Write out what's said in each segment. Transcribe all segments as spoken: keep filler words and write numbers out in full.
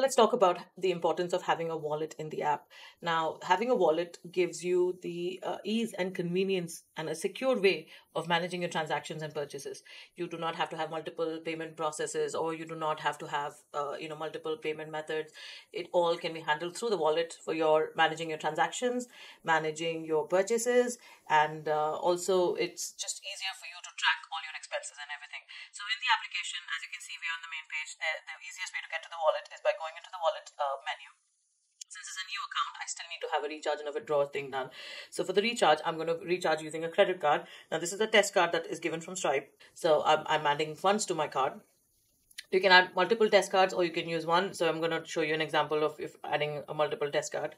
But let's talk about the importance of having a wallet in the app. Now, having a wallet gives you the uh, ease and convenience and a secure way of managing your transactions and purchases. You do not have to have multiple payment processes, or you do not have to have uh, you know multiple payment methods. It all can be handled through the wallet for your managing your transactions, managing your purchases, and uh, also it's just easier for you to track all your expenses and everything. So in the application, as you can see, we're on the main page. The, the easiest way to get to the wallet is by going into the wallet uh, menu. Since it's a new account, I still need to have a recharge and a withdrawal thing done. So for the recharge, I'm going to recharge using a credit card. Now, this is a test card that is given from Stripe. So I'm, I'm adding funds to my card. You can add multiple test cards, or you can use one. So I'm going to show you an example of if adding a multiple test card.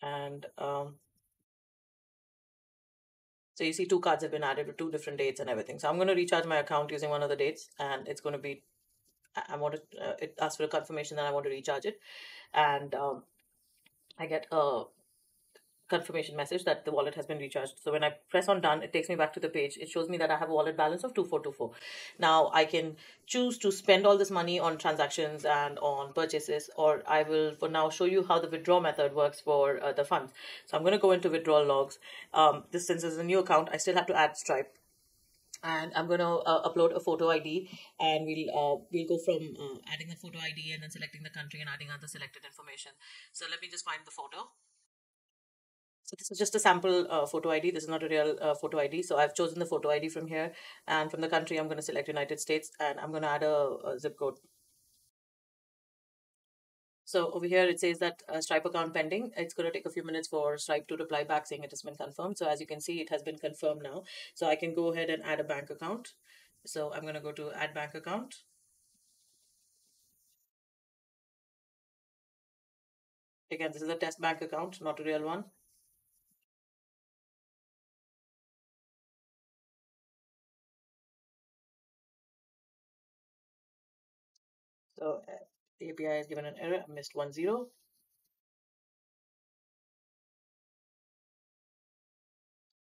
And um, so you see two cards have been added with two different dates and everything. So I'm going to recharge my account using one of the dates, and it's going to be I want to uh, it asks for a confirmation that I want to recharge it, and um, I get a confirmation message that the wallet has been recharged. So when I press on done, it takes me back to the page. It shows me that I have a wallet balance of two four two four. Now I can choose to spend all this money on transactions and on purchases, or I will for now show you how the withdraw method works for uh, the funds. So I'm going to go into withdrawal logs. Um, this since is a new account, I still have to add Stripe. And I'm going to uh, upload a photo I D, and we'll uh, we'll go from uh, adding the photo I D and then selecting the country and adding other selected information. So let me just find the photo. So this is just a sample uh, photo I D. This is not a real uh, photo I D. So I've chosen the photo I D from here, and from the country, I'm going to select United States, and I'm going to add a, a zip code. So over here, it says that uh, Stripe account pending. It's going to take a few minutes for Stripe to reply back saying it has been confirmed. So as you can see, it has been confirmed now. So I can go ahead and add a bank account. So I'm going to go to add bank account. Again, this is a test bank account, not a real one. So uh, the A P I has given an error. I missed one zero.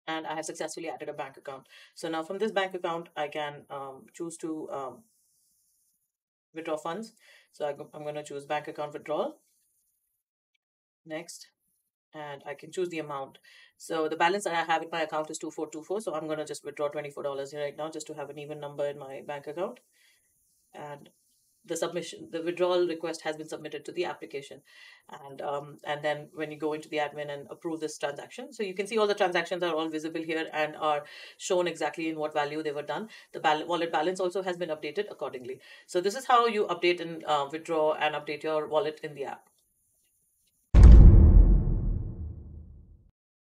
And I have successfully added a bank account. So now from this bank account, I can um, choose to um, withdraw funds. So I go, I'm going to choose bank account withdrawal. Next. And I can choose the amount. So the balance that I have in my account is two four two four. So I'm going to just withdraw twenty-four dollars here right now just to have an even number in my bank account. And The submission, the withdrawal request has been submitted to the application, and um, and then when you go into the admin and approve this transaction, so you can see all the transactions are all visible here and are shown exactly in what value they were done. The bal wallet balance also has been updated accordingly. So this is how you update and uh, withdraw and update your wallet in the app.